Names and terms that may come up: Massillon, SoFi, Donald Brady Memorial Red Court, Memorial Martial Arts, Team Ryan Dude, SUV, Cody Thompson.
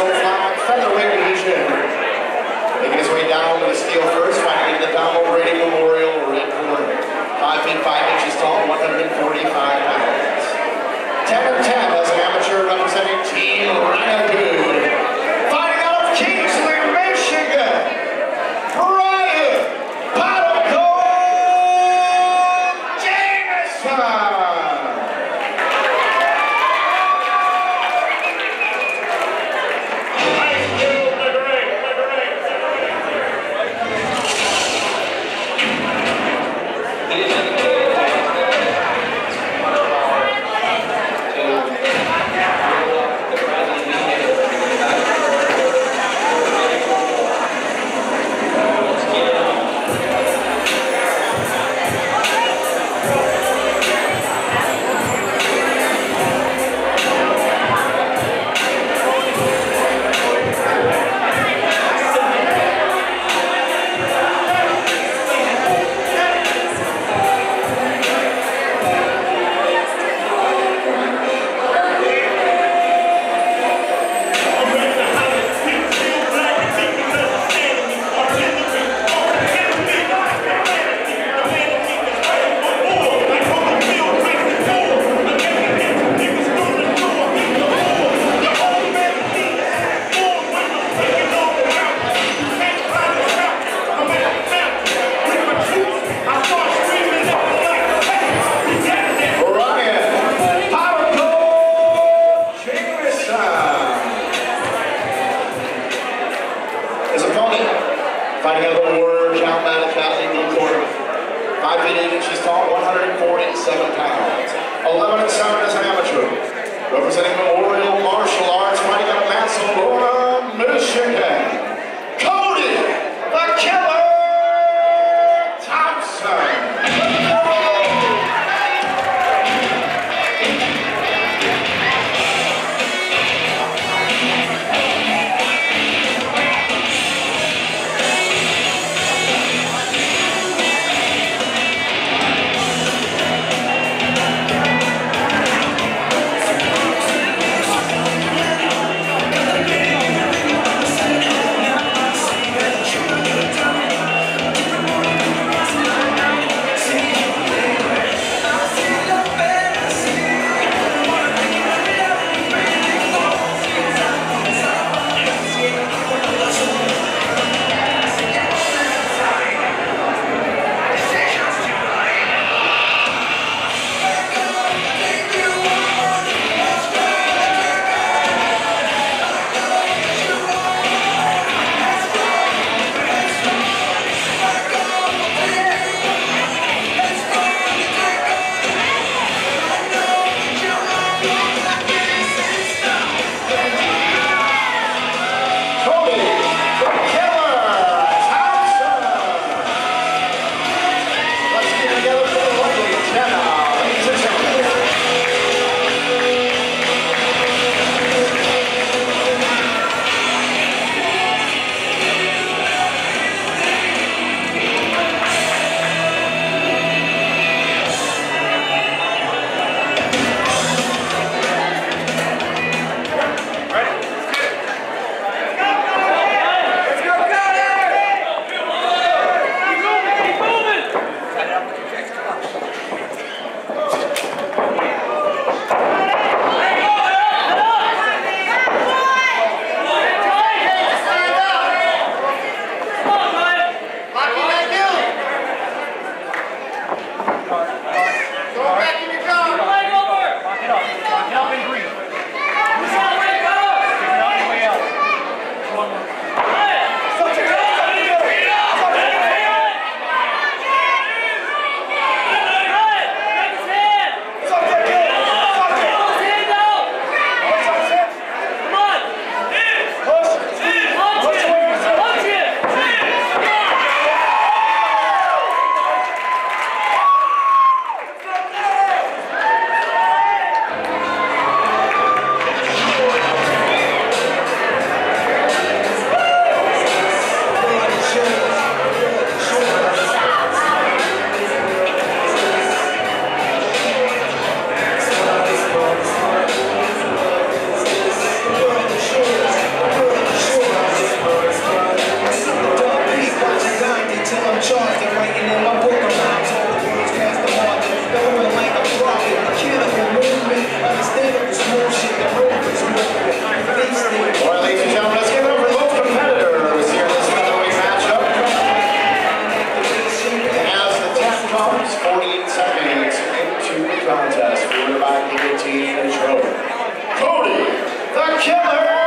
SoFi featherweight division. Making his way down over the steel first, fighting in the Donald Brady Memorial Red Court. 5 feet 5 inches tall, 145 pounds. Tap and tap as an amateur representing Team Ryan Dude. Fighting out of the word, count man of Catholic Blue Corner. 5 feet 8 inches tall, 147 pounds. 11-7 as an amateur. Representing Memorial Martial Arts, fighting out of Massillon, Michigan. Cody, the Killer Thompson. comes 48 seconds into the contest. We're about to get a trophy. Cody, the killer!